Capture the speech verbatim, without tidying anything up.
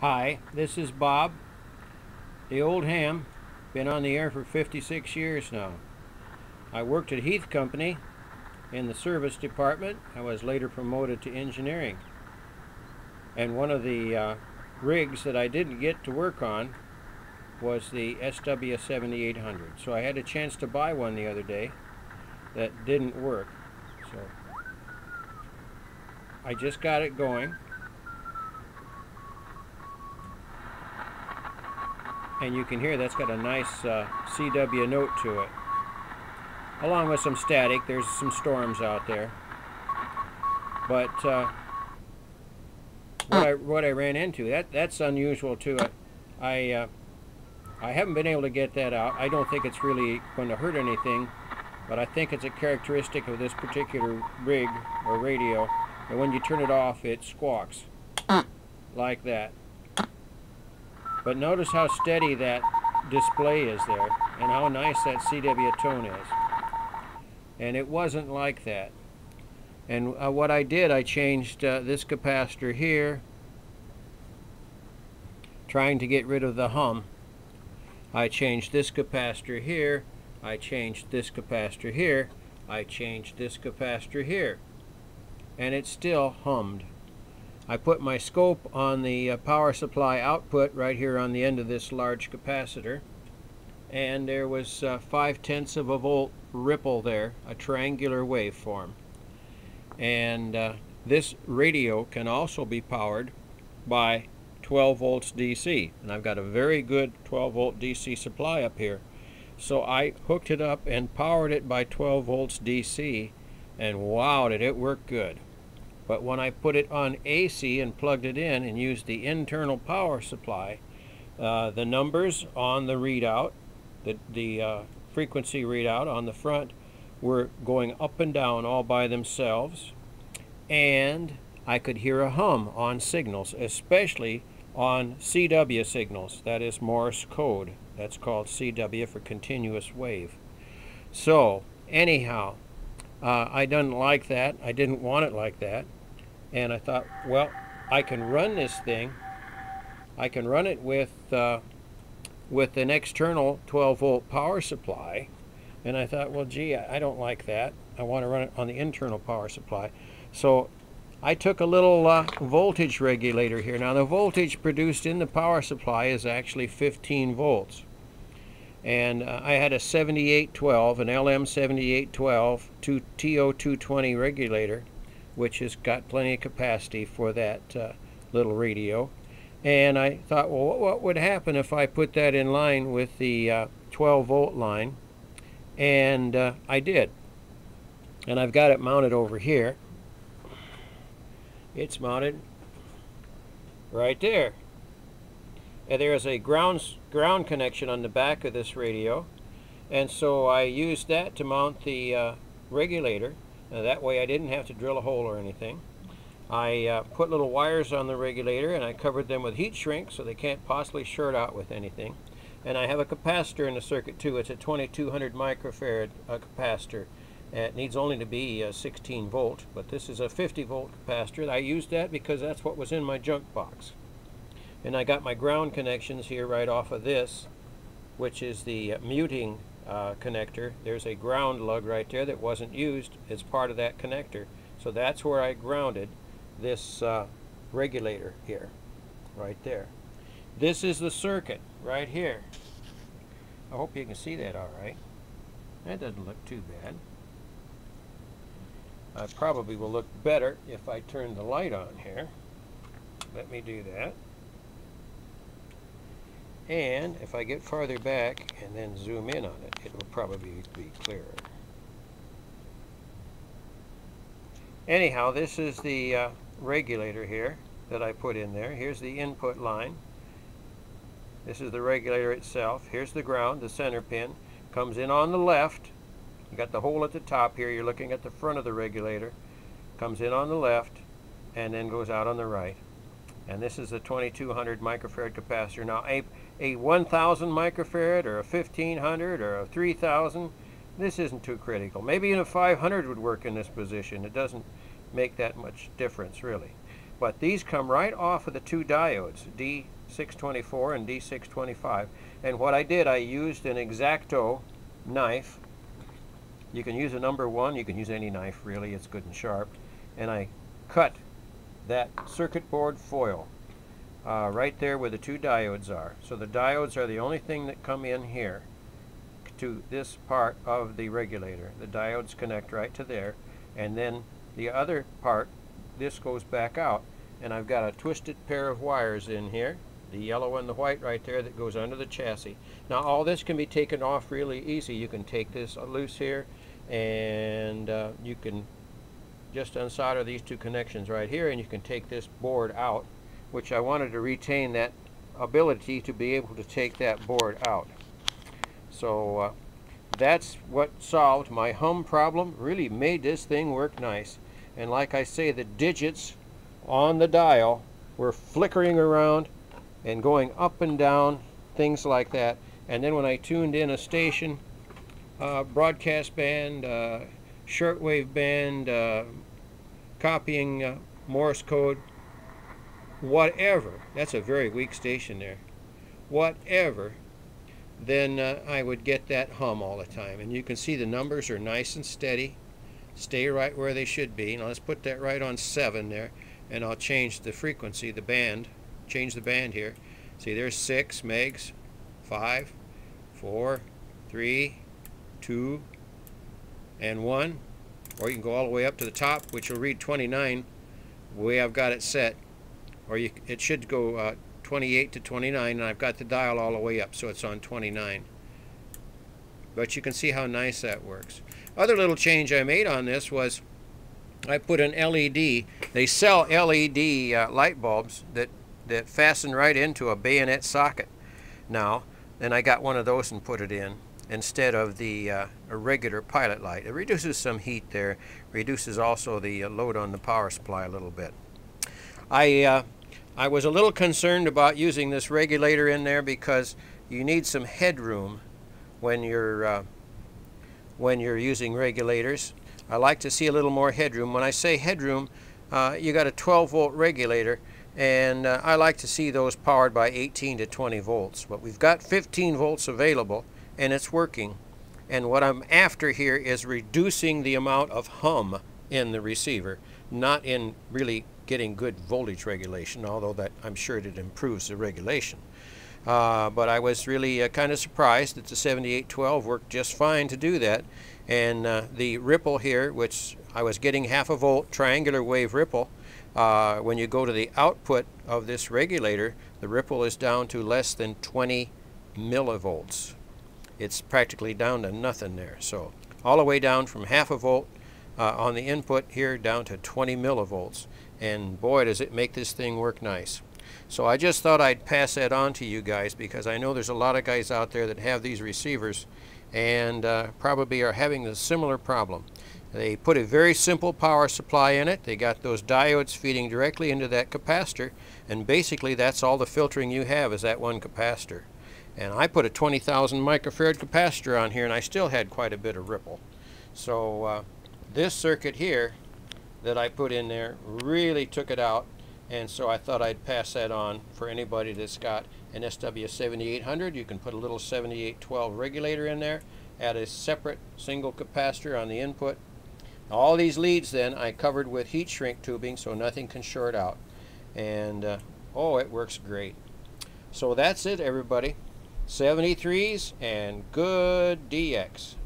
Hi, this is Bob, the old ham. Been on the air for fifty-six years now. I worked at Heath Company in the service department. I was later promoted to engineering. And one of the uh, rigs that I didn't get to work on was the S W seventy-eight hundred. So I had a chance to buy one the other day that didn't work. So I just got it going. And you can hear that's got a nice uh, C W note to it. Along with some static, there's some storms out there. But uh, what, I, what I ran into, that that's unusual too. I, uh, I haven't been able to get that out. I don't think it's really going to hurt anything, but I think it's a characteristic of this particular rig or radio that when you turn it off, it squawks like that. But notice how steady that display is there and how nice that C W tone is. And it wasn't like that. And uh, what I did, I changed uh, this capacitor here, trying to get rid of the hum. I changed this capacitor here, I changed this capacitor here, I changed this capacitor here. And it still hummed. I put my scope on the uh, power supply output right here on the end of this large capacitor, and there was uh, five tenths of a volt ripple there, a triangular waveform. And uh, this radio can also be powered by twelve volts D C, and I've got a very good twelve volt D C supply up here. So I hooked it up and powered it by twelve volts D C, and wow, did it work good. But when I put it on A C and plugged it in and used the internal power supply, uh, the numbers on the readout, the, the uh, frequency readout on the front, were going up and down all by themselves. And I could hear a hum on signals, especially on C W signals. That is Morse code. That's called C W for continuous wave. So anyhow, uh, I didn't like that. I didn't want it like that. And I thought, well, I can run this thing. I can run it with uh, with an external twelve volt power supply. And I thought, well, gee, I don't like that. I want to run it on the internal power supply. So I took a little uh, voltage regulator here. Now, the voltage produced in the power supply is actually fifteen volts. And uh, I had a seventy-eight twelve, an L M seventy-eight twelve T O two twenty regulator, which has got plenty of capacity for that uh, little radio. And I thought, well, what would happen if I put that in line with the uh, twelve volt line? And uh, I did. And I've got it mounted over here. It's mounted right there. And there is a ground ground connection on the back of this radio, and so I used that to mount the uh, regulator. Now, that way I didn't have to drill a hole or anything. I uh, put little wires on the regulator, and I covered them with heat shrink so they can't possibly short out with anything. And I have a capacitor in the circuit too. It's a twenty-two hundred microfarad uh, capacitor. And it needs only to be uh, sixteen volt, but this is a fifty volt capacitor. I used that because that's what was in my junk box. And I got my ground connections here right off of this, which is the muting uh, connector. There's a ground lug right there that wasn't used as part of that connector. So that's where I grounded this uh, regulator here, right there. This is the circuit right here. I hope you can see that all right. That doesn't look too bad. I probably will look better if I turn the light on here. Let me do that. And if I get farther back and then zoom in on it, it will probably be clearer. Anyhow, this is the uh, regulator here that I put in there. Here's the input line. This is the regulator itself. Here's the ground, the center pin. Comes in on the left. You got the hole at the top here. You're looking at the front of the regulator. Comes in on the left and then goes out on the right. And this is a twenty-two hundred microfarad capacitor. Now, a, a one thousand microfarad or a fifteen hundred or a three thousand, this isn't too critical. Maybe even a five hundred would work in this position. It doesn't make that much difference, really. But these come right off of the two diodes, D six twenty-four and D six twenty-five. And what I did, I used an X-Acto knife. You can use a number one, you can use any knife really, it's good and sharp. And I cut that circuit board foil uh, right there where the two diodes are. So the diodes are the only thing that come in here to this part of the regulator. The diodes connect right to there, and then the other part, this goes back out, and I've got a twisted pair of wires in here, the yellow and the white right there, that goes under the chassis. Now all this can be taken off really easy. You can take this loose here, and uh, you can just unsolder these two connections right here, and you can take this board out, which I wanted to retain that ability to be able to take that board out. So uh, that's what solved my hum problem, really made this thing work nice. And like I say, the digits on the dial were flickering around and going up and down, things like that. And then when I tuned in a station, uh, broadcast band, uh, shortwave band, uh, copying uh, Morse code, whatever, that's a very weak station there, whatever, then uh, I would get that hum all the time. And you can see the numbers are nice and steady, stay right where they should be. Now let's put that right on seven there, and I'll change the frequency, the band, change the band here. See, there's six megs, five, four, three, two, and one. Or you can go all the way up to the top, which will read twenty-nine, the way I've got it set. Or you, it should go uh, twenty-eight to twenty-nine, and I've got the dial all the way up, so it's on twenty-nine. But you can see how nice that works. Other little change I made on this was I put an L E D. They sell L E D uh, light bulbs that, that fasten right into a bayonet socket now, and I got one of those and put it in instead of the uh, regular pilot light. It reduces some heat there, reduces also the load on the power supply a little bit. I, uh, I was a little concerned about using this regulator in there because you need some headroom when you're uh, when you're using regulators. I like to see a little more headroom. When I say headroom, uh, you got a twelve volt regulator, and uh, I like to see those powered by eighteen to twenty volts. But we've got fifteen volts available, and it's working. And what I'm after here is reducing the amount of hum in the receiver, not in really getting good voltage regulation, although that I'm sure it improves the regulation. Uh, but I was really uh, kind of surprised that the seventy-eight twelve worked just fine to do that. And uh, the ripple here, which I was getting half a volt triangular wave ripple, uh, when you go to the output of this regulator, the ripple is down to less than twenty millivolts. It's practically down to nothing there. So all the way down from half a volt uh, on the input here down to twenty millivolts. And boy, does it make this thing work nice. So I just thought I'd pass that on to you guys, because I know there's a lot of guys out there that have these receivers and uh, probably are having a similar problem. They put a very simple power supply in it. They got those diodes feeding directly into that capacitor, and basically that's all the filtering you have is that one capacitor. And I put a twenty thousand microfarad capacitor on here, and I still had quite a bit of ripple. So uh, this circuit here that I put in there really took it out. And so I thought I'd pass that on for anybody that's got an S W seventy-eight hundred. You can put a little seventy-eight twelve regulator in there, add a separate single capacitor on the input. All these leads then I covered with heat shrink tubing so nothing can short out. And uh, oh, it works great. So that's it, everybody. seventy-threes and good D X.